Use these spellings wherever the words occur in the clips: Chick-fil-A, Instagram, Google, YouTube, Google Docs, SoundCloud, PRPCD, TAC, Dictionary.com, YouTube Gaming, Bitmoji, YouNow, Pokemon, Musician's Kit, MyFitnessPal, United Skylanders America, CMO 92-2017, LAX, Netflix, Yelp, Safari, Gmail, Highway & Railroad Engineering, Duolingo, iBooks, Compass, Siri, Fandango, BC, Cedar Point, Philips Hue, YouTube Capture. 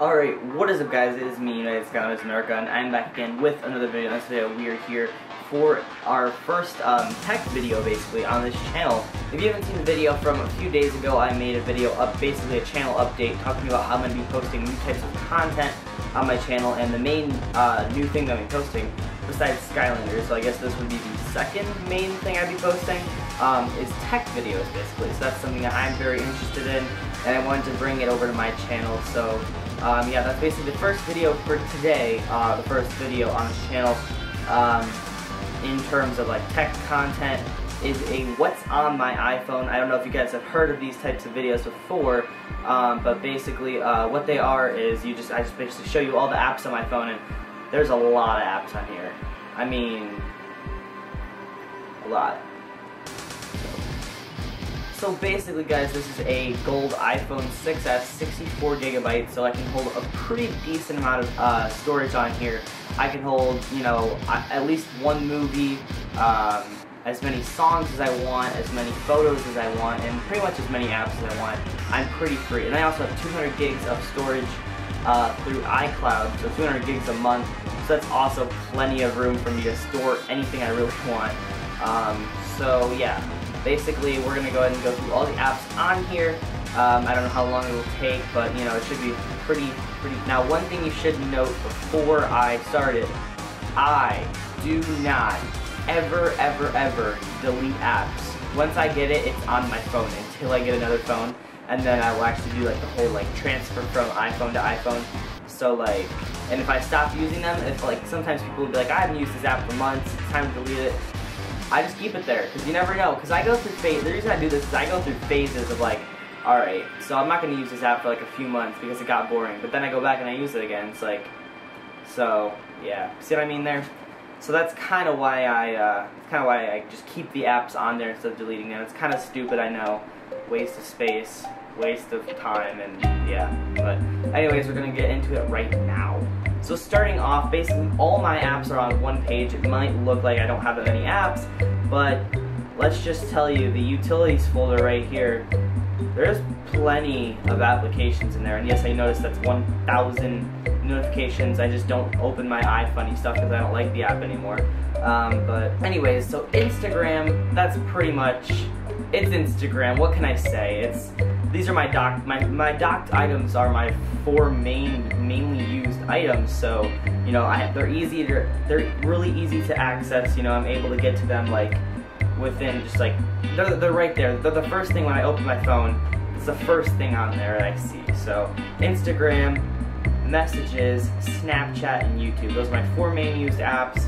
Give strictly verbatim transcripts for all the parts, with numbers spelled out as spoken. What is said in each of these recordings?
Alright, what is up guys, it is me, United Skylanders America, and I'm back again with another video. In this video we are here for our first um, tech video basically on this channel. If you haven't seen the video from a few days ago, I made a video up, basically a channel update, talking about how I'm going to be posting new types of content on my channel, and the main uh, new thing that I'm posting, besides Skylanders, so I guess this would be the second main thing I'd be posting, um, is tech videos basically. So that's something that I'm very interested in, and I wanted to bring it over to my channel, so Um, yeah, that's basically the first video for today, uh, the first video on this channel, um, in terms of like tech content, is a what's on my iPhone. I don't know if you guys have heard of these types of videos before, um, but basically uh, what they are is you just, I just basically show you all the apps on my phone, and there's a lot of apps on here. I mean, a lot. So basically guys, this is a gold iPhone six S, sixty-four gigabytes, so I can hold a pretty decent amount of uh, storage on here. I can hold, you know, at least one movie, um, as many songs as I want, as many photos as I want, and pretty much as many apps as I want. I'm pretty free. And I also have two hundred gigs of storage uh, through iCloud, so two hundred gigs a month, so that's also plenty of room for me to store anything I really want. Um, so yeah. Basically, we're going to go ahead and go through all the apps on here. Um, I don't know how long it will take, but, you know, it should be pretty, pretty... Now, one thing you should note before I start it, I do not ever, ever, ever delete apps. Once I get it, it's on my phone until I get another phone, and then I will actually do, like, the whole, like, transfer from iPhone to iPhone. So, like, and if I stop using them, if, like, sometimes people will be like, I haven't used this app for months, it's time to delete it. I just keep it there, because you never know, because I go through phases. The reason I do this is I go through phases of like, alright, so I'm not going to use this app for like a few months because it got boring, but then I go back and I use it again. It's like, so, yeah, see what I mean there? So that's kind of why I, uh, kind of why I just keep the apps on there instead of deleting them. It's kind of stupid, I know, waste of space, waste of time, and yeah, but anyways, we're going to get into it right now. So starting off, basically all my apps are on one page. It might look like I don't have that many apps, but let's just tell you, the utilities folder right here, there's plenty of applications in there. And yes, I noticed that's one thousand notifications. I just don't open my iFunny stuff because I don't like the app anymore. Um, but anyways, so Instagram, that's pretty much, it's Instagram. What can I say? It's These are my doc, my, my docked items are my four main, mainly used items, so, you know, I, they're easy, to, they're really easy to access, you know, I'm able to get to them, like, within, just like, they're, they're right there, they're the first thing when I open my phone, it's the first thing on there that I see, so, Instagram, Messages, Snapchat, and YouTube, those are my four main used apps.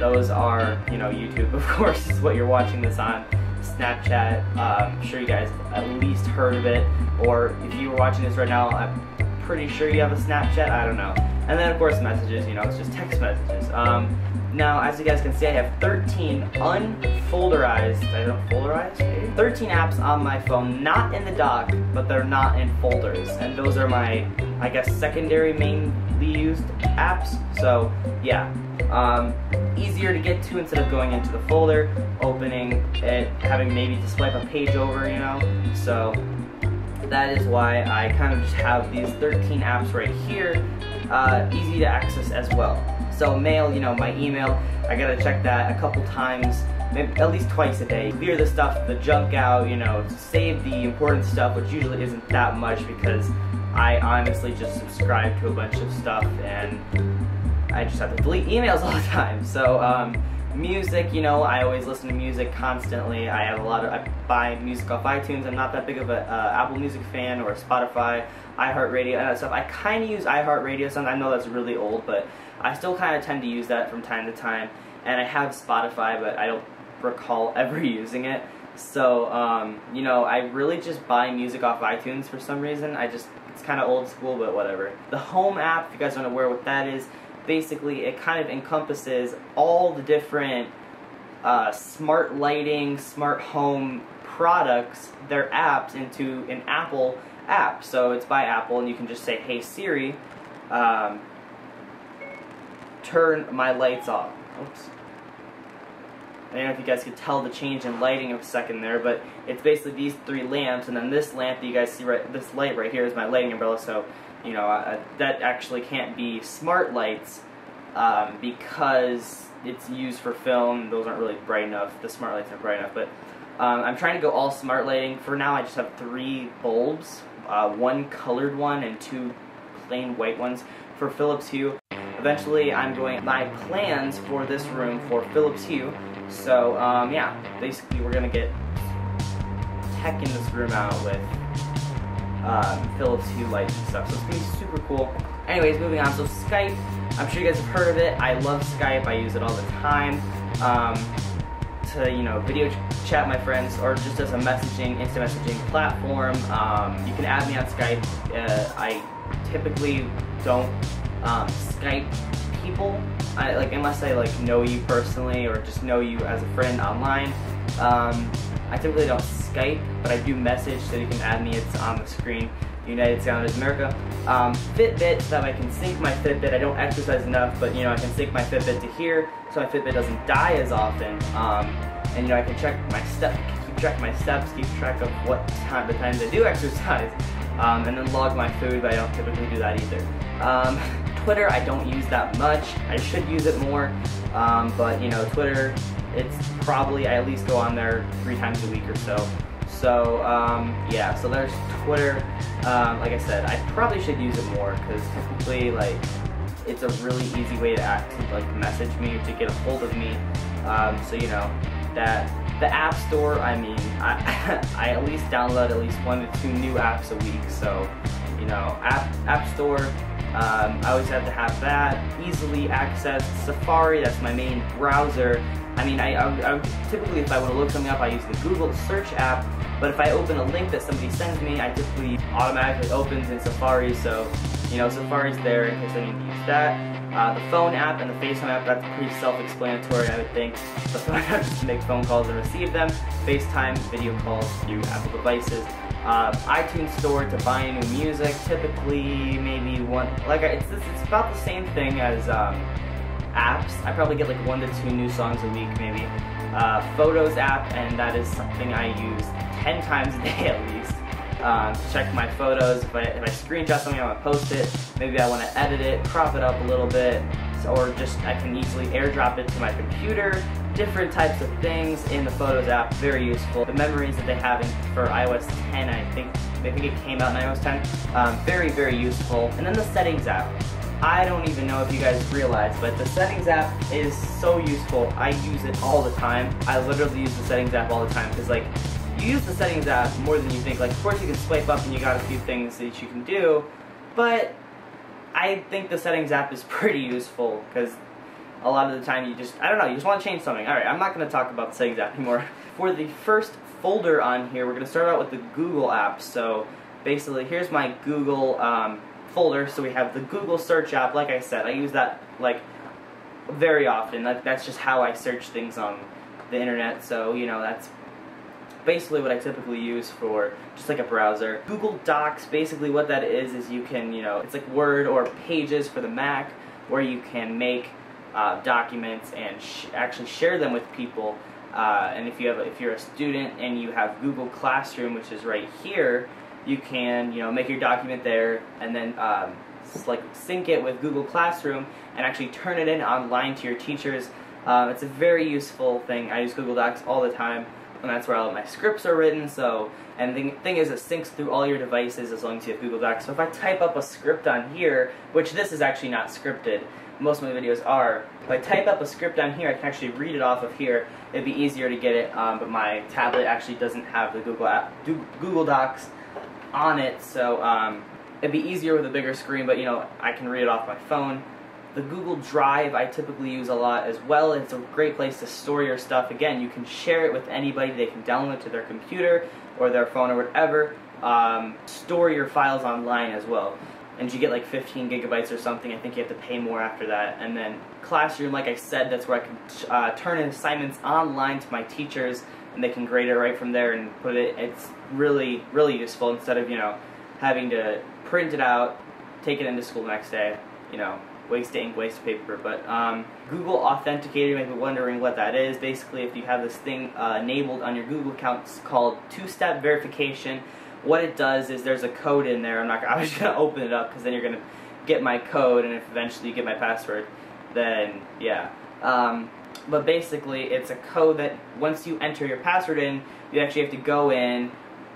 Those are, you know, YouTube, of course, is what you're watching this on. Snapchat, uh, I'm sure you guys at least heard of it, or if you were watching this right now, I'm pretty sure you have a Snapchat, I don't know. And then of course messages, you know, it's just text messages. Um, now, as you guys can see, I have thirteen unfolderized, I don't folderized? thirteen apps on my phone, not in the dock, but they're not in folders, and those are my, I guess, secondary mainly used apps, so yeah. Um, easier to get to instead of going into the folder, opening it, having maybe to swipe a page over, you know, so that is why I kind of just have these thirteen apps right here, uh, easy to access as well. So mail, you know, my email, I gotta check that a couple times, maybe at least twice a day, clear the stuff, the junk out, you know, save the important stuff, which usually isn't that much because I honestly just subscribe to a bunch of stuff and I just have to delete emails all the time. So, um, music, you know, I always listen to music constantly. I have a lot of, I buy music off iTunes. I'm not that big of a uh, Apple Music fan, or Spotify, iHeartRadio, and that stuff. I kind of use iHeartRadio sometimes. I know that's really old, but I still kind of tend to use that from time to time. And I have Spotify, but I don't recall ever using it. So, um, you know, I really just buy music off iTunes for some reason. I just, it's kind of old school, but whatever. The Home app, if you guys aren't aware what that is, basically it kind of encompasses all the different uh, smart lighting, smart home products, their apps, into an Apple app. So it's by Apple, and you can just say, hey Siri, um, turn my lights off. Oops. I don't know if you guys could tell the change in lighting of a second there, but it's basically these three lamps, and then this lamp that you guys see right, this light right here is my lighting umbrella, so you know, uh, that actually can't be smart lights um, because it's used for film. Those aren't really bright enough. The smart lights aren't bright enough, but um, I'm trying to go all smart lighting. For now, I just have three bulbs, uh, one colored one and two plain white ones for Philips Hue. Eventually, I'm doing my plans for this room for Philips Hue. So, um, yeah, basically we're going to get tech in this room out with um, Philips Hue lights and stuff, so it's going to be super cool. Anyways, moving on, so Skype, I'm sure you guys have heard of it. I love Skype, I use it all the time um, to, you know, video ch chat my friends, or just as a messaging, instant messaging platform. Um, you can add me on Skype. uh, I typically don't um, Skype people, I, like, unless I like know you personally or just know you as a friend online. Um, I typically don't Skype, but I do message, so you can add me. It's on the screen. United Skylanders America. Um, Fitbit, so that I can sync my Fitbit. I don't exercise enough, but you know I can sync my Fitbit to here, so my Fitbit doesn't die as often. Um, and you know I can check my step, keep track of my steps, keep track of what time the times I do exercise, um, and then log my food. But I don't typically do that either. Um, Twitter, I don't use that much. I should use it more, um, but you know, Twitter, it's probably, I at least go on there three times a week or so. So, um, yeah, so there's Twitter. Um, like I said, I probably should use it more, because typically, like, it's a really easy way to act, to, like, message me, to get a hold of me. Um, so, you know, that, the App Store, I mean, I, I at least download at least one to two new apps a week, so, you know, App, App Store, Um, I always have to have that, easily accessed. Safari, that's my main browser. I mean, I, I, I typically, if I want to look something up, I use the Google search app, but if I open a link that somebody sends me, I typically automatically opens in Safari, so, you know, Safari's there in case I need to use that. Uh, the phone app and the FaceTime app, that's pretty self-explanatory, I would think. The phone app is to make phone calls and receive them, FaceTime, video calls through Apple devices. Uh, iTunes Store to buy new music, typically maybe one, like I, it's, it's about the same thing as um, apps. I probably get like one to two new songs a week maybe. Uh, Photos app, and that is something I use ten times a day at least. Um, to check my photos, if I, if I screenshot something I want to post it, maybe I want to edit it, crop it up a little bit, or just I can easily airdrop it to my computer. Different types of things in the Photos app, very useful. The memories that they have in, for i O S ten, I think, I think it came out in i O S ten, um, very, very useful. And then the Settings app. I don't even know if you guys realize, but the Settings app is so useful. I use it all the time. I literally use the Settings app all the time, because like, you use the Settings app more than you think. Like, of course you can swipe up and you got a few things that you can do, but I think the Settings app is pretty useful, because a lot of the time you just, I don't know, you just want to change something. Alright, I'm not going to talk about the Settings app anymore. For the first folder on here, we're going to start out with the Google app. So basically, here's my Google um, folder. So we have the Google search app. Like I said, I use that like very often. That, that's just how I search things on the internet. So, you know, that's basically what I typically use for just like a browser. Google Docs, basically what that is, is you can, you know, it's like Word or Pages for the Mac, where you can make Uh, documents and sh actually share them with people. Uh, and if you have, if you're a student and you have Google Classroom, which is right here, you can, you know, make your document there and then um, like sync it with Google Classroom and actually turn it in online to your teachers. Um, it's a very useful thing. I use Google Docs all the time, and that's where all of my scripts are written. So, and the thing is, it syncs through all your devices as long as you have Google Docs. So if I type up a script on here, which this is actually not scripted, most of my videos are. If I type up a script on here, I can actually read it off of here. It'd be easier to get it, um, but my tablet actually doesn't have the Google app, Google Docs on it, so um, it'd be easier with a bigger screen, but you know, I can read it off my phone. The Google Drive I typically use a lot as well. It's a great place to store your stuff. Again, you can share it with anybody. They can download it to their computer or their phone or whatever. Um, store your files online as well. And you get like fifteen gigabytes or something. I think you have to pay more after that. And then Classroom, like I said, that's where I can uh, turn in assignments online to my teachers, and they can grade it right from there and put it. It's really, really useful instead of, you know, having to print it out, take it into school the next day, you know, waste ink, waste paper. But um, Google Authenticator, you might be wondering what that is. Basically, if you have this thing uh, enabled on your Google account, it's called two-step verification, what it does is there's a code in there. I'm not. I'm just gonna open it up because then you're gonna get my code, and if eventually you get my password, then yeah. Um, but basically, it's a code that once you enter your password in, you actually have to go in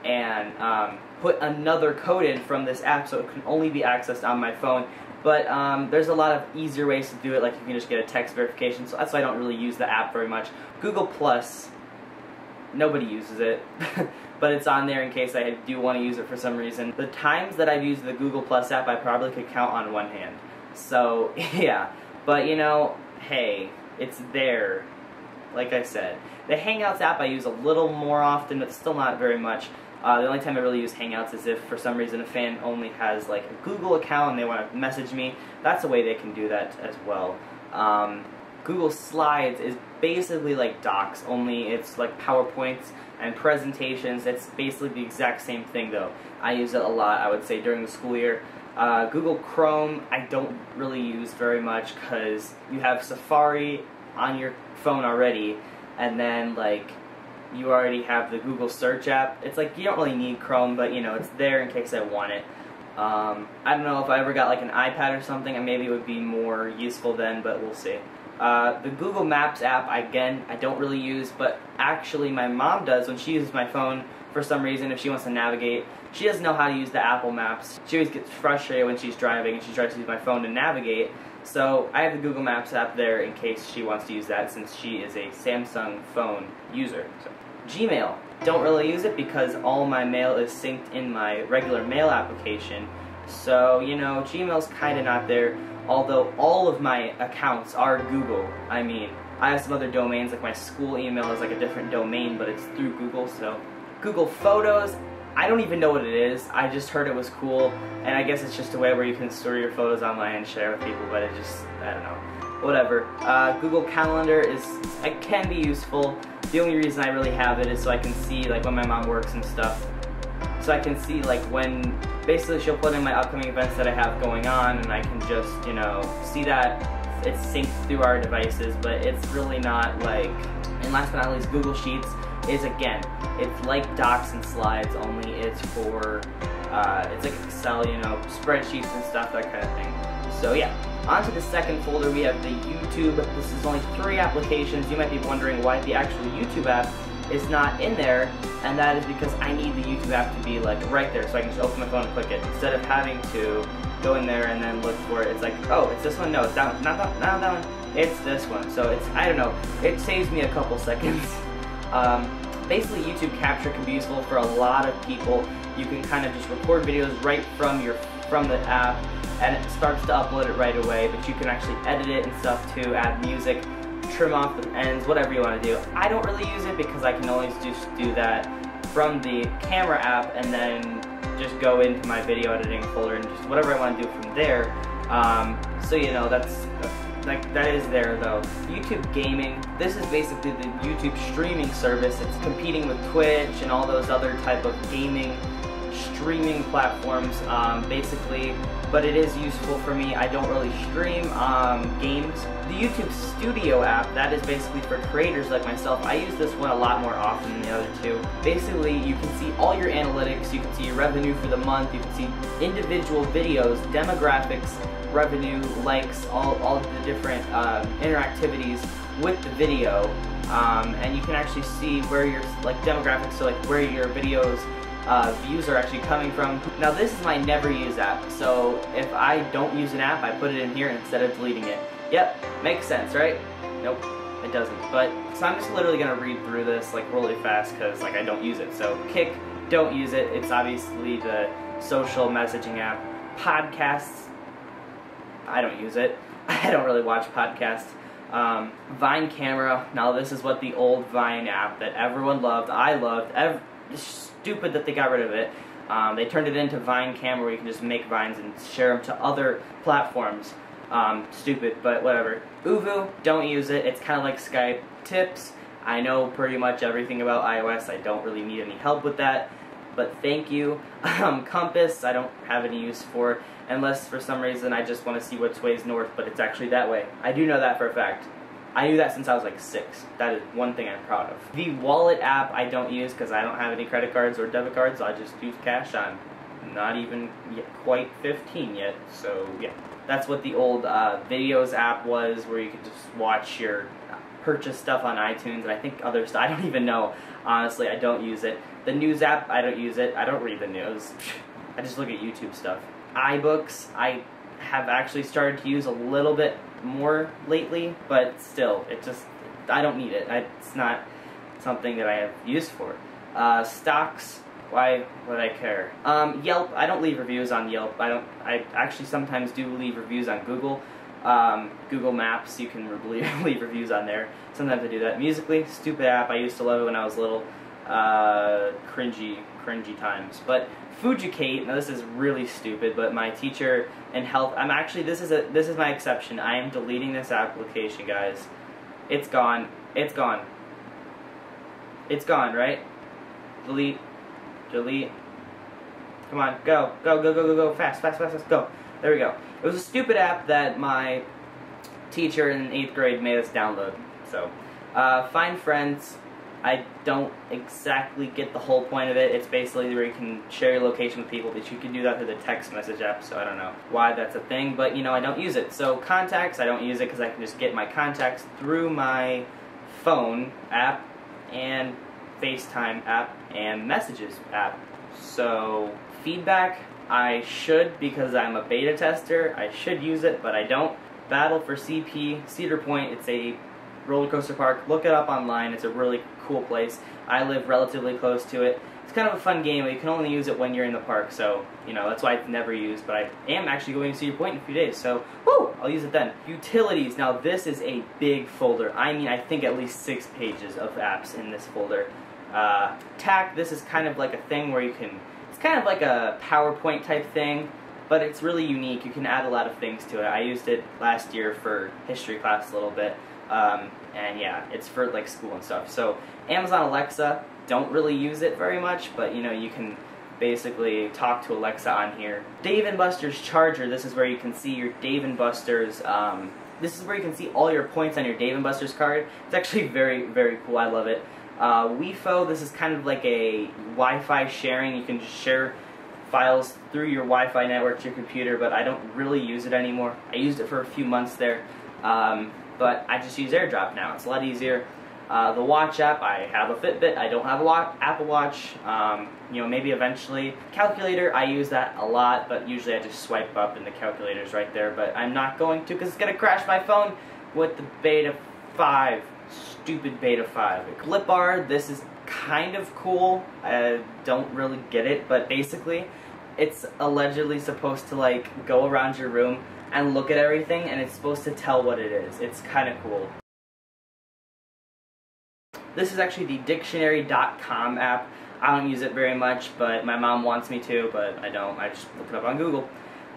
and um, put another code in from this app, so it can only be accessed on my phone. But um, there's a lot of easier ways to do it, like you can just get a text verification, so that's why I don't really use the app very much. Google Plus, nobody uses it, but it's on there in case I do want to use it for some reason. The times that I've used the Google Plus app, I probably could count on one hand. So, yeah. But, you know, hey, it's there, like I said. The Hangouts app I use a little more often, but still not very much. Uh, the only time I really use Hangouts is if, for some reason, a fan only has, like, a Google account and they want to message me. That's a way they can do that as well. Um, Google Slides is basically like Docs, only it's like PowerPoints and presentations. It's basically the exact same thing, though. I use it a lot, I would say, during the school year. Uh, Google Chrome, I don't really use very much because you have Safari on your phone already, and then, like, you already have the Google Search app. It's like, you don't really need Chrome, but, you know, it's there in case I want it. Um, I don't know if I ever got, like, an iPad or something, and maybe it would be more useful then, but we'll see. Uh, the Google Maps app, again, I don't really use, but actually my mom does. When she uses my phone, for some reason, if she wants to navigate, she doesn't know how to use the Apple Maps. She always gets frustrated when she's driving, and she tries to use my phone to navigate. So I have the Google Maps app there in case she wants to use that, since she is a Samsung phone user. So, Gmail. Don't really use it because all my mail is synced in my regular mail application. So, you know, Gmail's kind of not there, although all of my accounts are Google. I mean, I have some other domains, like my school email is like a different domain, but it's through Google, so. Google Photos. I don't even know what it is, I just heard it was cool, and I guess it's just a way where you can store your photos online and share with people, but it just, I don't know, whatever. Uh, Google Calendar is, it can be useful. The only reason I really have it is so I can see, like, when my mom works and stuff. So I can see, like, when, basically she'll put in my upcoming events that I have going on, and I can just, you know, see that. It's synced through our devices, but it's really not, like, and last but not least, Google Sheets. Is again, it's like Docs and Slides, only it's for, uh, it's like Excel, you know, spreadsheets and stuff, that kind of thing. So yeah, on to the second folder, we have the YouTube. This is only three applications. You might be wondering why the actual YouTube app is not in there, and that is because I need the YouTube app to be, like, right there, so I can just open my phone and click it, instead of having to go in there and then look for it. It's like, oh, it's this one, no, it's that one, not that, not that one, it's this one. So it's, I don't know, it saves me a couple seconds. Um, basically, YouTube Capture can be useful for a lot of people. You can kind of just record videos right from your from the app, and it starts to upload it right away, but you can actually edit it and stuff too, add music, trim off the ends, whatever you want to do. I don't really use it because I can always just do that from the camera app and then just go into my video editing folder and just whatever I want to do from there. Um, so, you know, that's... that's Like, that is there, though. YouTube Gaming, this is basically the YouTube streaming service. It's competing with Twitch and all those other type of gaming streaming platforms, um, basically, but it is useful for me. I don't really stream um, games. The YouTube Studio app, that is basically for creators like myself. I use this one a lot more often than the other two. Basically, you can see all your analytics, you can see your revenue for the month, you can see individual videos, demographics, revenue, likes, all, all the different uh, interactivities with the video, um, and you can actually see where your, like, demographics, so like where your videos uh, views are actually coming from. Now this is my never use app, so if I don't use an app, I put it in here instead of deleting it. Yep, makes sense, right? Nope, it doesn't. But so I'm just literally gonna read through this, like, really fast, because, like, I don't use it. So Kick, don't use it. It's obviously the social messaging app. Podcasts, I don't use it. I don't really watch podcasts. Um, Vine Camera, now this is what the old Vine app that everyone loved, I loved, ev it's stupid that they got rid of it. Um, they turned it into Vine Camera where you can just make vines and share them to other platforms. Um, stupid, but whatever. Uvu, don't use it. It's kind of like Skype. Tips, I know pretty much everything about iOS. I don't really need any help with that, but thank you. Um, Compass, I don't have any use for, unless for some reason I just want to see which way is north, but it's actually that way. I do know that for a fact. I knew that since I was like six. That is one thing I'm proud of. The wallet app I don't use because I don't have any credit cards or debit cards. I just use cash. I'm not even yet, quite fifteen yet, so yeah. That's what the old uh, videos app was, where you could just watch your purchase stuff on iTunes, and I think other stuff. I don't even know. Honestly, I don't use it. The news app, I don't use it. I don't read the news. I just look at YouTube stuff. iBooks, I have actually started to use a little bit more lately, but still, it just, I don't need it. I, it's not something that I have used for. Uh, stocks, why would I care? Um, Yelp, I don't leave reviews on Yelp. I don't, I actually sometimes do leave reviews on Google. Um, Google Maps, you can leave, leave reviews on there. Sometimes I do that. Musical.ly, stupid app. I used to love it when I was little. Uh, cringy, cringy times. But Fujicate, now this is really stupid, but my teacher in health, I'm actually, this is a, this is my exception. I am deleting this application, guys. It's gone. It's gone. It's gone, right? Delete. Delete. Come on, go, go, go, go, go, go, fast, fast, fast, fast, go. There we go. It was a stupid app that my teacher in eighth grade made us download. So, uh, Find Friends, I don't exactly get the whole point of it. It's basically where you can share your location with people, but you can do that through the text message app, so I don't know why that's a thing, but you know, I don't use it. So, Contacts, I don't use it because I can just get my contacts through my phone app, and FaceTime app, and Messages app. So, Feedback, I should, because I'm a beta tester, I should use it, but I don't. Battle for C P, Cedar Point, it's a roller coaster park. Look it up online, it's a really cool place. I live relatively close to it. It's kind of a fun game, but you can only use it when you're in the park, so, you know, that's why it's never used, but I am actually going to Cedar Point in a few days, so, woo, I'll use it then. Utilities, now this is a big folder. I mean, I think at least six pages of apps in this folder. Uh, T A C, this is kind of like a thing where you can, it's kind of like a PowerPoint type thing, but it's really unique. You can add a lot of things to it. I used it last year for history class a little bit, um, and yeah, it's for like school and stuff. So Amazon Alexa, don't really use it very much, but you know, you can basically talk to Alexa on here. Dave and Buster's Charger, this is where you can see your Dave and Buster's, um, this is where you can see all your points on your Dave and Buster's card. It's actually very, very cool. I love it. Uh, WeFo, this is kind of like a Wi-Fi sharing. You can just share files through your Wi-Fi network to your computer, but I don't really use it anymore. I used it for a few months there, um, but I just use AirDrop now. It's a lot easier. Uh, the Watch app, I have a Fitbit. I don't have a wa- Apple Watch. Um, you know, maybe eventually. Calculator, I use that a lot, but usually I just swipe up and the calculator's right there, but I'm not going to because it's going to crash my phone with the beta five. Stupid beta five. Clip bar, this is kind of cool. I don't really get it, but basically it's allegedly supposed to like go around your room and look at everything, and it's supposed to tell what it is. It's kind of cool. This is actually the dictionary dot com app. I don't use it very much, but my mom wants me to, but I don't. I just look it up on Google.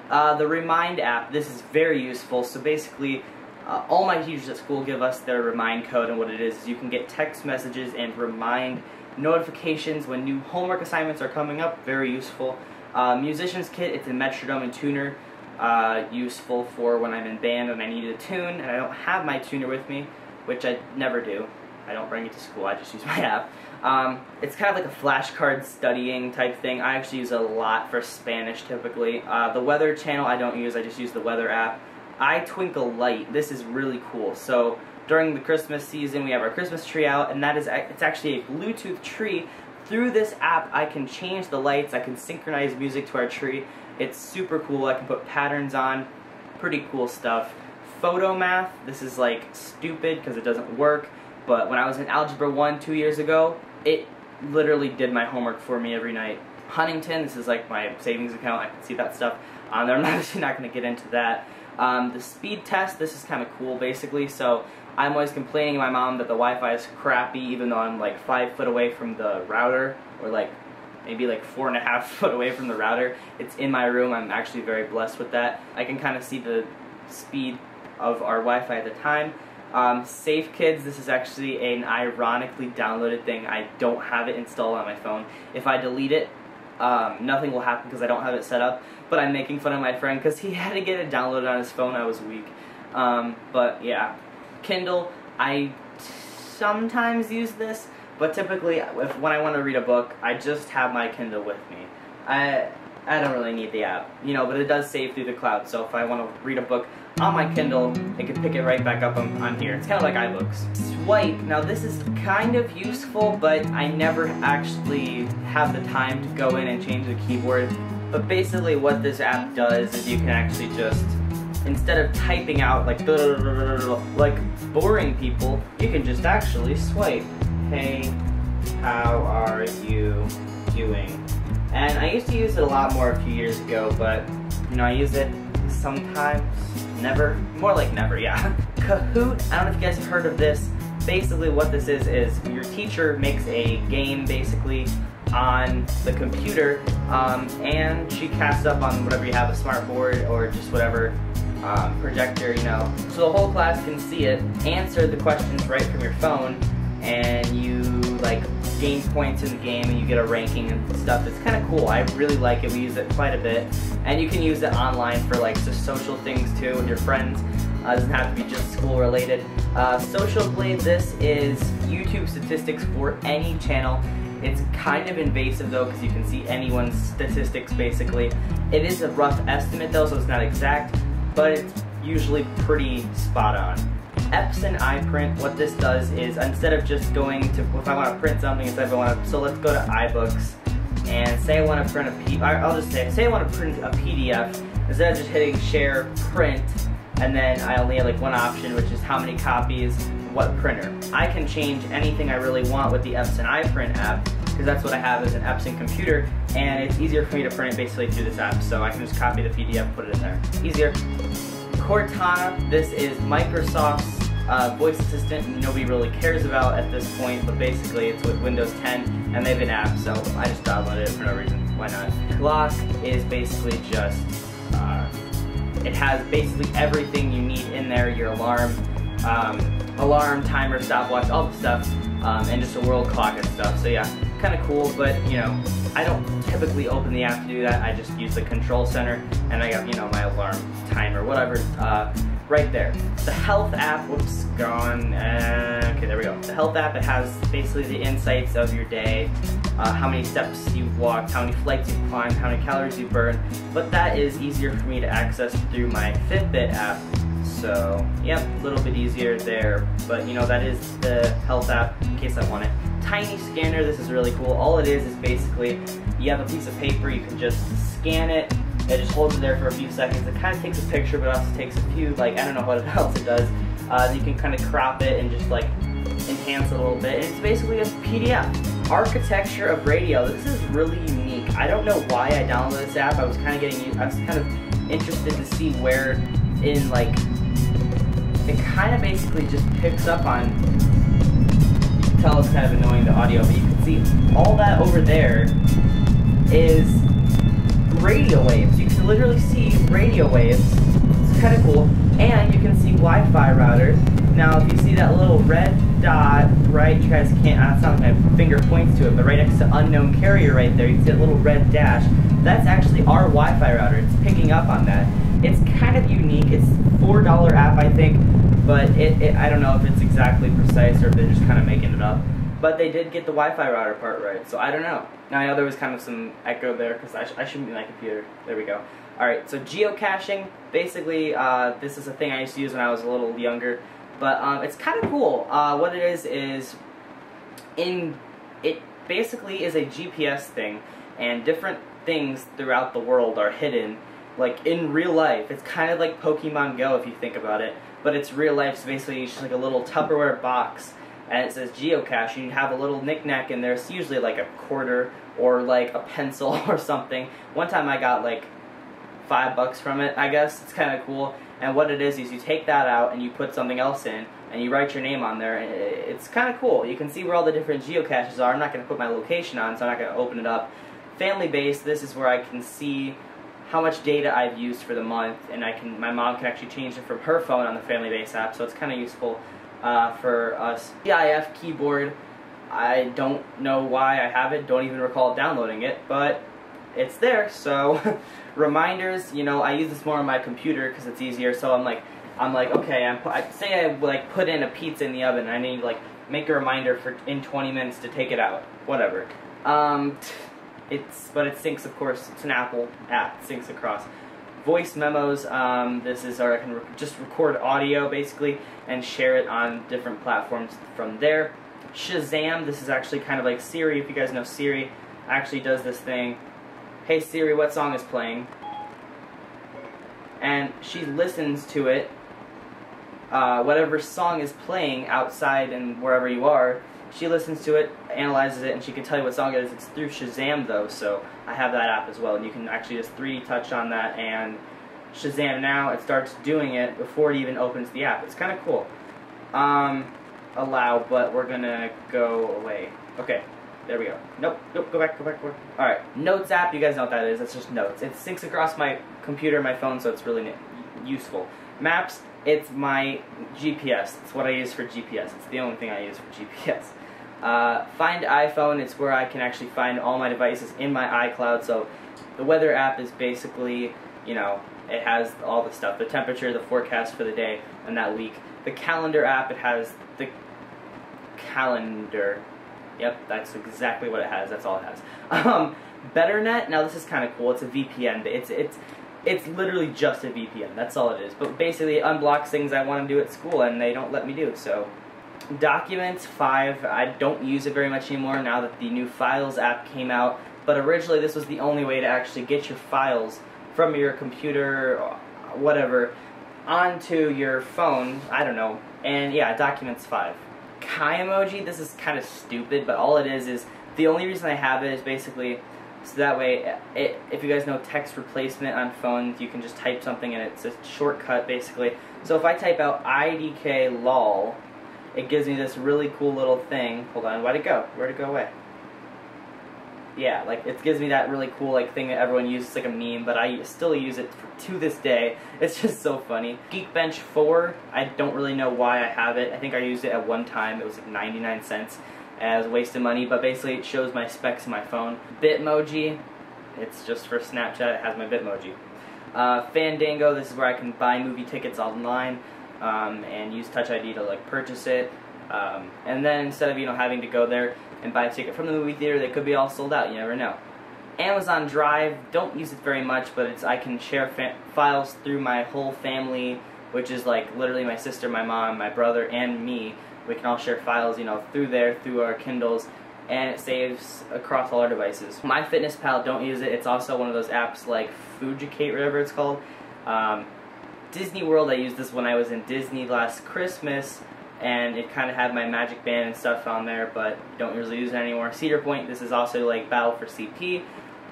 Uh, the Remind app, this is very useful. So basically, Uh, all my teachers at school give us their Remind code, and what it is is you can get text messages and Remind notifications when new homework assignments are coming up. Very useful. Uh, musician's Kit, it's a metronome and tuner, uh, useful for when I'm in band and I need a tune, and I don't have my tuner with me, which I never do. I don't bring it to school, I just use my app. Um, it's kind of like a flashcard studying type thing. I actually use it a lot for Spanish, typically. Uh, the weather channel I don't use, I just use the weather app. iTwinkleLight, this is really cool. So during the Christmas season, we have our Christmas tree out, and that is, it's actually a Bluetooth tree. Through this app, I can change the lights, I can synchronize music to our tree. It's super cool, I can put patterns on, pretty cool stuff. Photomath, this is like stupid because it doesn't work, but when I was in Algebra one two years ago, it literally did my homework for me every night. Huntington, this is like my savings account, I can see that stuff on there. I'm actually not going to get into that. Um, the speed test, this is kind of cool, basically. So I'm always complaining to my mom that the Wi-Fi is crappy, even though I'm like five foot away from the router, or like maybe like four and a half foot away from the router. It's in my room. I'm actually very blessed with that. I can kind of see the speed of our Wi-Fi at the time. Um, Safe Kids, this is actually an ironically downloaded thing. I don't have it installed on my phone. If I delete it, Um, nothing will happen because I don't have it set up, but I'm making fun of my friend because he had to get it downloaded on his phone. I was weak. Um, but yeah. Kindle, I sometimes use this, but typically if, when I want to read a book, I just have my Kindle with me. I, I don't really need the app, you know, but it does save through the cloud, so if I want to read a book on my Kindle, I can pick it right back up on, on here. It's kind of like iBooks. Swipe. Now this is kind of useful, but I never actually have the time to go in and change the keyboard. But basically what this app does is you can actually just, instead of typing out like like boring people, you can just actually swipe. Hey, how are you doing? And I used to use it a lot more a few years ago, but you know, I use it sometimes, never, more like never, yeah. Kahoot, I don't know if you guys have heard of this. Basically what this is, is your teacher makes a game basically on the computer, um, and she casts up on whatever you have, a smart board or just whatever um, projector, you know. So the whole class can see it, answer the questions right from your phone, and you like gain points in the game and you get a ranking and stuff. It's kind of cool. I really like it. We use it quite a bit. And you can use it online for like just social things too with your friends. Uh, it doesn't have to be just school related. Uh, Social Blade, this is YouTube statistics for any channel. It's kind of invasive though, because you can see anyone's statistics basically. It is a rough estimate though, so it's not exact, but it's usually pretty spot on. Epson iPrint, what this does is, instead of just going to, if I want to print something, instead of I want to, so let's go to iBooks, and say I want to print a P D F, I'll just say, say I want to print a P D F, instead of just hitting share, print, and then I only have like one option, which is how many copies, what printer. I can change anything I really want with the Epson iPrint app, because that's what I have is an Epson computer, and it's easier for me to print it basically through this app, so I can just copy the P D F, put it in there. Easier. Cortana, this is Microsoft's Uh, voice assistant nobody really cares about at this point, but basically it's with Windows ten and they have an app, so I just downloaded it for no reason, why not. Glock is basically just, uh, it has basically everything you need in there, your alarm, um, alarm, timer, stopwatch, all the stuff, um, and just a world clock and stuff, so yeah, kind of cool, but you know, I don't typically open the app to do that, I just use the control center, and I got, you know, my alarm, timer, whatever, uh, right there. The health app, whoops, gone, uh, okay, there we go. The health app, it has basically the insights of your day, uh, how many steps you walked, how many flights you climbed, how many calories you burned, but that is easier for me to access through my Fitbit app, so, yep, a little bit easier there, but you know, that is the health app in case I want it. Tiny Scanner, this is really cool. All it is is basically, you have a piece of paper, you can just scan it. It just holds it there for a few seconds. It kind of takes a picture, but it also takes a few, like, I don't know what else it does. Uh, you can kind of crop it and just, like, enhance it a little bit. And it's basically a P D F. Architecture of Radio. This is really unique. I don't know why I downloaded this app. I was kind of getting, I was kind of interested to see where in, like, it kind of basically just picks up on, you can tell it's kind of annoying, the audio, but you can see all that over there is radio waves. You can literally see radio waves. It's kind of cool. And you can see Wi-Fi routers. Now, if you see that little red dot, right, you guys can't, it's not like my finger points to it, but right next to unknown carrier right there, you can see that little red dash. That's actually our Wi-Fi router. It's picking up on that. It's kind of unique. It's a four dollar app, I think, but it, it, I don't know if it's exactly precise or if they're just kind of making it up. But they did get the Wi-Fi router part right, so I don't know. Now I know there was kind of some echo there, because I, sh I shouldn't be in my computer. There we go. Alright, so geocaching. Basically, uh, this is a thing I used to use when I was a little younger. But um, it's kind of cool. Uh, what it is is, in it basically is a G P S thing, and different things throughout the world are hidden, like in real life. It's kind of like Pokemon Go if you think about it, but it's real life, so basically it's just like a little Tupperware box. And it says geocache, and you have a little knick-knack in there. It's usually like a quarter or like a pencil or something. One time I got like five bucks from it, I guess. It's kind of cool. And what it is is you take that out and you put something else in, and you write your name on there. And it's kind of cool. You can see where all the different geocaches are. I'm not going to put my location on, so I'm not going to open it up. Family-based, this is where I can see how much data I've used for the month, and I can, my mom can actually change it from her phone on the family-based app, so it's kind of useful. Uh, for us. G I F keyboard, I don't know why I have it, don't even recall downloading it, but it's there, so reminders, you know, I use this more on my computer because it's easier, so I'm like, I'm like, okay, I'm, I, say I like put in a pizza in the oven, and I need like make a reminder for in twenty minutes to take it out, whatever. Um, it's but it syncs, of course. It's an Apple app, syncs across. Voice memos. Um, this is where I can re just record audio basically and share it on different platforms from there. Shazam. This is actually kind of like Siri. If you guys know Siri, actually does this thing. Hey Siri, what song is playing? And she listens to it. Uh, whatever song is playing outside and wherever you are, she listens to it, analyzes it, and she can tell you what song it is. It's through Shazam, though, so I have that app as well. And you can actually just three touch on that, and Shazam now, it starts doing it before it even opens the app. It's kind of cool. Um, allow, but we're going to go away. Okay, there we go. Nope, nope, go back, go back, go back. All right, Notes app, you guys know what that is. That's just Notes. It syncs across my computer and my phone, so it's really useful. Maps. It's my G P S. It's what I use for G P S. It's the only thing I use for G P S. Uh, find iPhone. It's where I can actually find all my devices in my iCloud. So the weather app is basically, you know, it has all the stuff. The temperature, the forecast for the day, and that week. The calendar app, it has the calendar. Yep, that's exactly what it has. That's all it has. Um, BetterNet. Now this is kind of cool. It's a V P N. It's, it's... It's literally just a V P N, that's all it is. But basically it unblocks things I want to do at school and they don't let me do, so. Documents, five, I don't use it very much anymore now that the new Files app came out. But originally this was the only way to actually get your files from your computer, or whatever, onto your phone, I don't know. And yeah, Documents, five. Kaiemoji, this is kind of stupid, but all it is is, the only reason I have it is basically, so that way, it, if you guys know text replacement on phones, you can just type something and it's a shortcut, basically. So if I type out I D K L O L, it gives me this really cool little thing. Hold on, where'd it go? Where'd it go away? Yeah, like, it gives me that really cool, like, thing that everyone uses, like a meme, but I still use it to this day. It's just so funny. Geekbench four, I don't really know why I have it. I think I used it at one time. It was, like, ninety-nine cents. As wasted money, but basically it shows my specs in my phone. Bitmoji, it's just for Snapchat, it has my Bitmoji. Uh, Fandango, this is where I can buy movie tickets online um, and use Touch I D to like purchase it. Um, and then instead of, you know, having to go there and buy a ticket from the movie theater, they could be all sold out, you never know. Amazon Drive, don't use it very much, but it's I can share fa files through my whole family, which is like literally my sister, my mom, my brother, and me. We can all share files, you know, through there, through our Kindles, and it saves across all our devices. MyFitnessPal, don't use it. It's also one of those apps like Fujicate, whatever it's called. Um, Disney World, I used this when I was in Disney last Christmas, and it kind of had my Magic Band and stuff on there, but don't usually use it anymore. Cedar Point, this is also like Battle for C P.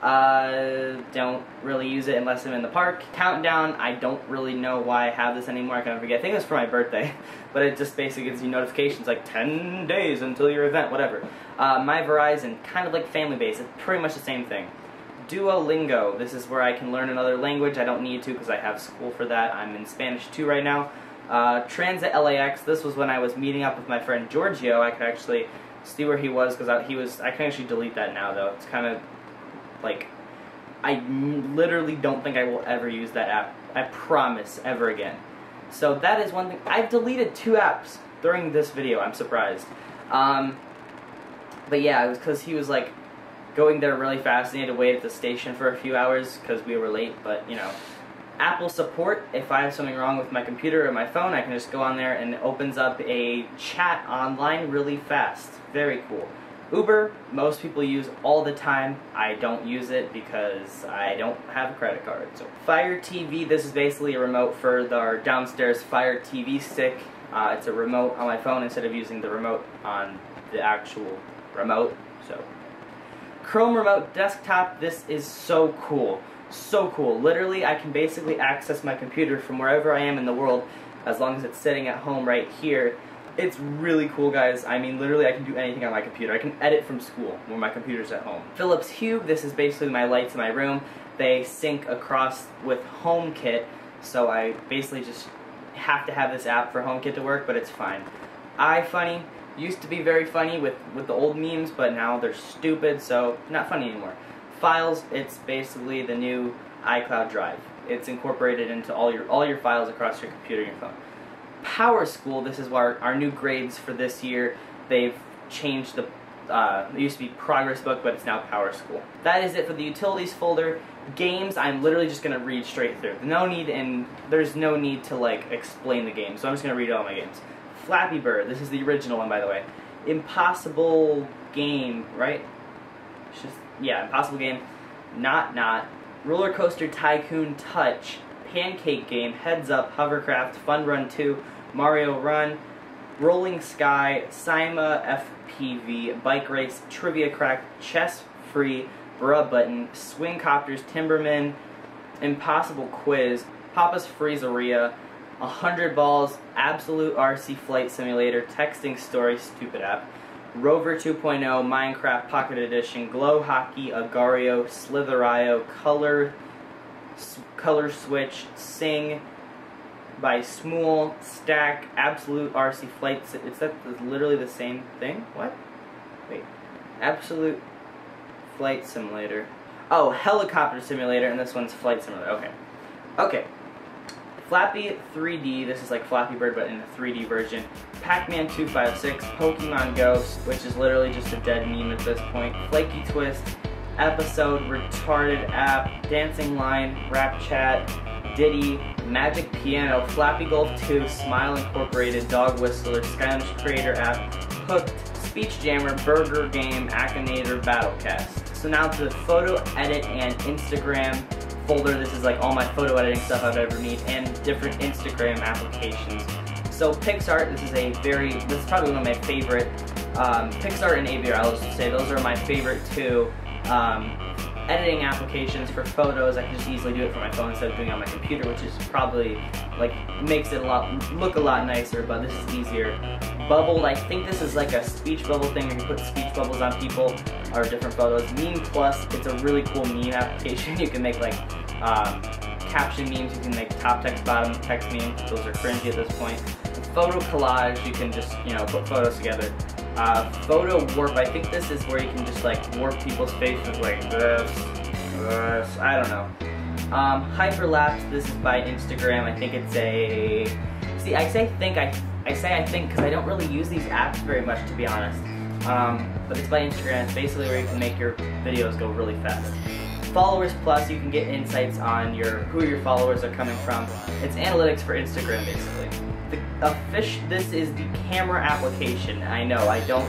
Uh, don't really use it unless I'm in the park. Countdown, I don't really know why I have this anymore. I kind of forget. I think it was for my birthday, but it just basically gives you notifications like ten days until your event, whatever. Uh, my Verizon, kind of like Family Base, it's pretty much the same thing. Duolingo, this is where I can learn another language. I don't need to because I have school for that. I'm in Spanish two right now. Uh, Transit L A X, this was when I was meeting up with my friend Giorgio. I could actually see where he was because he was, I can actually delete that now though. It's kind of like, I literally don't think I will ever use that app. I promise, ever again. So that is one thing. I've deleted two apps during this video. I'm surprised. Um, but yeah, it was because he was like going there really fast. And he had to wait at the station for a few hours because we were late. But you know, Apple support. If I have something wrong with my computer or my phone, I can just go on there and it opens up a chat online really fast. Very cool. Uber, most people use all the time. I don't use it because I don't have a credit card. So Fire T V, this is basically a remote for the, our downstairs Fire T V stick. Uh, it's a remote on my phone instead of using the remote on the actual remote. So Chrome Remote Desktop, this is so cool. So cool. Literally, I can basically access my computer from wherever I am in the world as long as it's sitting at home right here. It's really cool, guys. I mean, literally, I can do anything on my computer. I can edit from school when my computer's at home. Philips Hue, this is basically my lights in my room. They sync across with HomeKit, so I basically just have to have this app for HomeKit to work, but it's fine. iFunny, used to be very funny with, with the old memes, but now they're stupid, so not funny anymore. Files, it's basically the new iCloud Drive. it's incorporated into all your all your files across your computer and your phone. PowerSchool, this is our, our new grades for this year. They've changed the, uh, it used to be Progress Book, but it's now PowerSchool. That is it for the Utilities folder. Games, I'm literally just going to read straight through. No need, and there's no need to, like, explain the game, so I'm just going to read all my games. Flappy Bird, this is the original one, by the way. Impossible Game, right? It's just, yeah, Impossible Game. Not Not. Roller Coaster Tycoon Touch. Pancake Game, Heads Up, Hovercraft, Fun Run two, Mario Run, Rolling Sky, Sima F P V, Bike Race, Trivia Crack, Chess Free, Bruh Button, Swing Copters, Timberman, Impossible Quiz, Papa's Freezeria, one hundred Balls, Absolute R C Flight Simulator, Texting Story, Stupid App, Rover two point oh, Minecraft Pocket Edition, Glow Hockey, Agario, Slitherio, Color... Color Switch, Sing by Smool, Stack, Absolute R C Flight. Is that literally the same thing? What? Wait. Absolute Flight Simulator. Oh, Helicopter Simulator, and this one's Flight Simulator. Okay. Okay. Flappy three D. This is like Flappy Bird, but in the three D version. Pac-Man two fifty-six, Pokemon Go, which is literally just a dead meme at this point. Flaky Twist. Episode, Retarded App, Dancing Line, Rap Chat, Diddy, Magic Piano, Flappy Golf two, Smile Incorporated, Dog Whistler, Skylanders Creator App, Hooked, Speech Jammer, Burger Game, Akinator, Battlecast. So now to the photo edit and Instagram folder. This is like all my photo editing stuff I've ever need and different Instagram applications. So PixArt, this is a very, this is probably one of my favorite, um, PixArt and A V R, I'll just say those are my favorite two. Um, editing applications for photos. I can just easily do it from my phone instead of doing it on my computer, which is probably, like, makes it a lot, look a lot nicer, but this is easier. Bubble, I think this is like a speech bubble thing. You can put speech bubbles on people, or different photos. Meme Plus, it's a really cool meme application. You can make, like, um, caption memes. You can make top text, bottom text memes. Those are cringy at this point. Photo collage, you can just, you know, put photos together. Uh, photo warp, I think this is where you can just like warp people's faces like this, this, I don't know. Um, Hyperlapse, this is by Instagram, I think it's a, see I say think, I, I say I think because I don't really use these apps very much to be honest. Um, but it's by Instagram, it's basically where you can make your videos go really fast. Followers Plus, you can get insights on your who your followers are coming from. It's analytics for Instagram basically. The, a fish, this is the camera application. I know, I don't,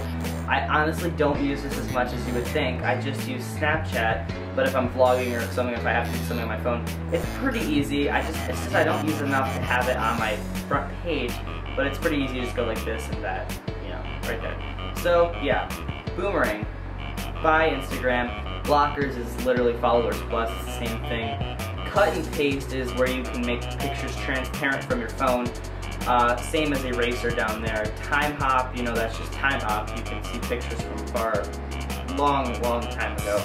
I honestly don't use this as much as you would think. I just use Snapchat, but if I'm vlogging or something, if I have to do something on my phone, it's pretty easy. I just, it's just I don't use enough to have it on my front page, but it's pretty easy to just go like this and that, you know, right there. So, yeah, Boomerang by Instagram. Blockers is literally Followers Plus, it's the same thing. Cut and Paste is where you can make pictures transparent from your phone. Uh, same as Eraser down there. Time Hop, you know that's just Time Hop. You can see pictures from far, long, long time ago.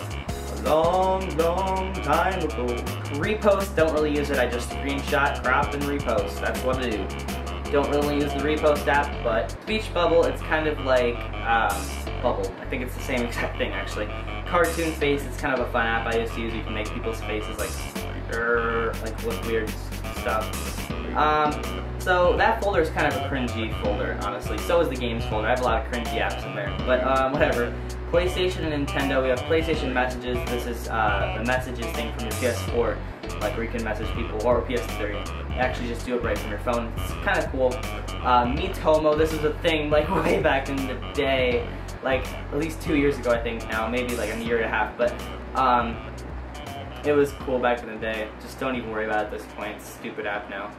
A long, long time ago. Repost, don't really use it. I just screenshot, crop, and repost. That's what I do. Don't really use the Repost app, but Speech Bubble, it's kind of like um, Bubble. I think it's the same exact thing, actually. Cartoon Face, it's kind of a fun app I used to use. You can make people's faces like, like look weird stuff. Um, so that folder is kind of a cringy folder, honestly. So is the games folder. I have a lot of cringy apps in there, but um, whatever. PlayStation and Nintendo. We have PlayStation Messages. This is uh, the messages thing from your P S four, like where you can message people, or P S three. Actually, just do it right from your phone. It's kind of cool. Uh, Mitomo. This is a thing like way back in the day, like at least two years ago, I think. Now maybe like a year and a half, but. Um, It was cool back in the day. Just don't even worry about it at this point. It's a stupid app now.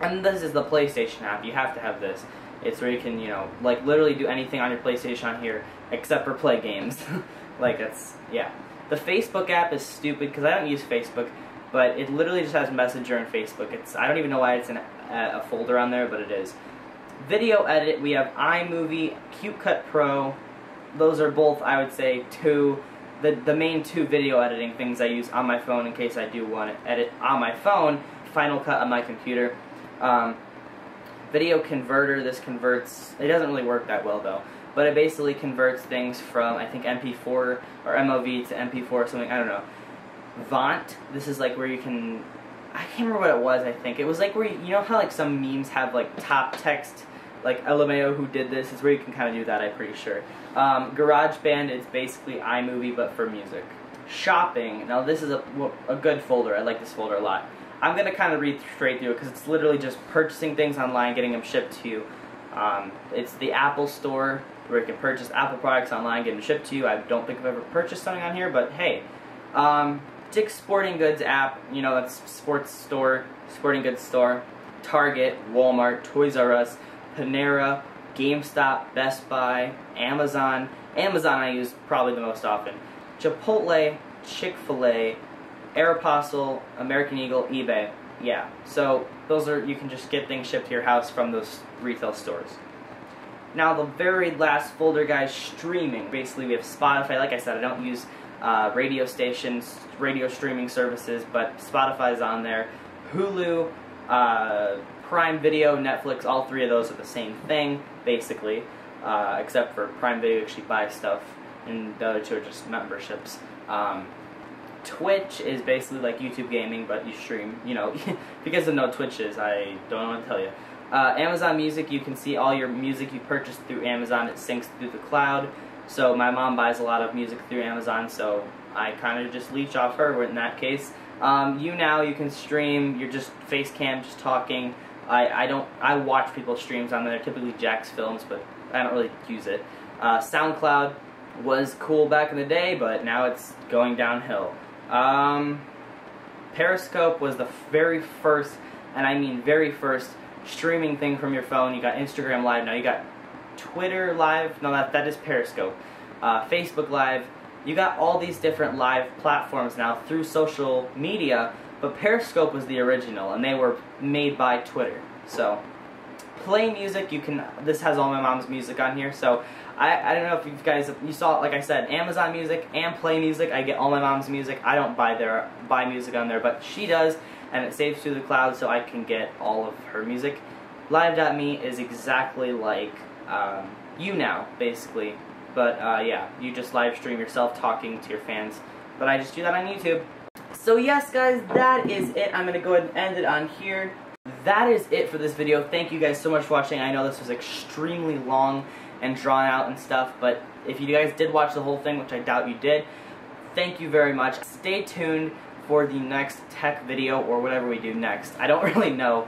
And this is the PlayStation app. You have to have this. It's where you can, you know, like literally do anything on your PlayStation on here except for play games. Like that's, yeah. The Facebook app is stupid because I don't use Facebook, but it literally just has Messenger and Facebook. It's I don't even know why it's in a, a folder on there, but it is. Video edit. We have iMovie, CubeCut Pro. Those are both, I would say, two. The, the main two video editing things I use on my phone in case I do want to edit on my phone, Final Cut on my computer. Um, video Converter, this converts, it doesn't really work that well though, but it basically converts things from, I think, M P four or M O V to M P four or something, I don't know. Vaunt, this is like where you can I can't remember what it was, I think. It was like where, you, you know how like some memes have like top text, like L M A O who did this? It's where you can kind of do that, I'm pretty sure. Um, GarageBand is basically iMovie but for music. Shopping, now this is a, a good folder. I like this folder a lot. I'm going to kind of read straight through it because it's literally just purchasing things online, getting them shipped to you. Um, it's the Apple Store, where you can purchase Apple products online, get them shipped to you. I don't think I've ever purchased something on here, but hey. Um, Dick's Sporting Goods app, you know, that's sports store, sporting goods store, Target, Walmart, Toys R Us, Panera, GameStop, Best Buy, Amazon. Amazon I use probably the most often. Chipotle, Chick-fil-A, Aeropostale, American Eagle, eBay. Yeah, so those are, you can just get things shipped to your house from those retail stores. Now the very last folder, guys, streaming. Basically we have Spotify. Like I said, I don't use uh, radio stations, radio streaming services, but Spotify's on there. Hulu, uh, Prime Video, Netflix, all three of those are the same thing, basically. Uh, except for Prime Video actually buys stuff, and the other two are just memberships. Um, Twitch is basically like YouTube Gaming, but you stream, you know, if you guys don't know what Twitch is, I don't want to tell you. Uh, Amazon Music, you can see all your music you purchased through Amazon, it syncs through the cloud, so my mom buys a lot of music through Amazon, so I kind of just leech off her in that case. Um, you now, you can stream, you're just face cam, just talking. I, I don't, I watch people's streams on there, typically Jack's Films, but I don't really use it. Uh, SoundCloud was cool back in the day, but now it's going downhill. Um, Periscope was the very first, and I mean very first, streaming thing from your phone. You got Instagram Live, now you got Twitter Live, no that, that is Periscope, uh, Facebook Live, you got all these different live platforms now through social media, but Periscope was the original, and they were made by Twitter. So, play music, you can, this has all my mom's music on here, so I, I don't know if you guys, you saw, like I said, Amazon Music and Play Music, I get all my mom's music. I don't buy their, buy music on there, but she does, and it saves through the cloud so I can get all of her music. Live dot me is exactly like um, YouNow, basically, but uh, yeah, you just live stream yourself talking to your fans, but I just do that on YouTube. So yes guys, that is it. I'm going to go ahead and end it on here. That is it for this video. Thank you guys so much for watching. I know this was extremely long and drawn out and stuff, but if you guys did watch the whole thing, which I doubt you did, thank you very much. Stay tuned for the next tech video or whatever we do next. I don't really know.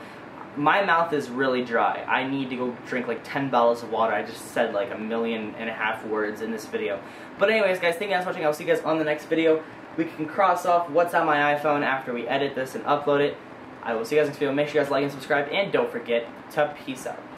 My mouth is really dry. I need to go drink like ten bottles of water. I just said like a million and a half words in this video. But anyways, guys, thank you guys for watching. I'll see you guys on the next video. We can cross off what's on my iPhone after we edit this and upload it. I will see you guys next video. Make sure you guys like and subscribe, and don't forget to peace out.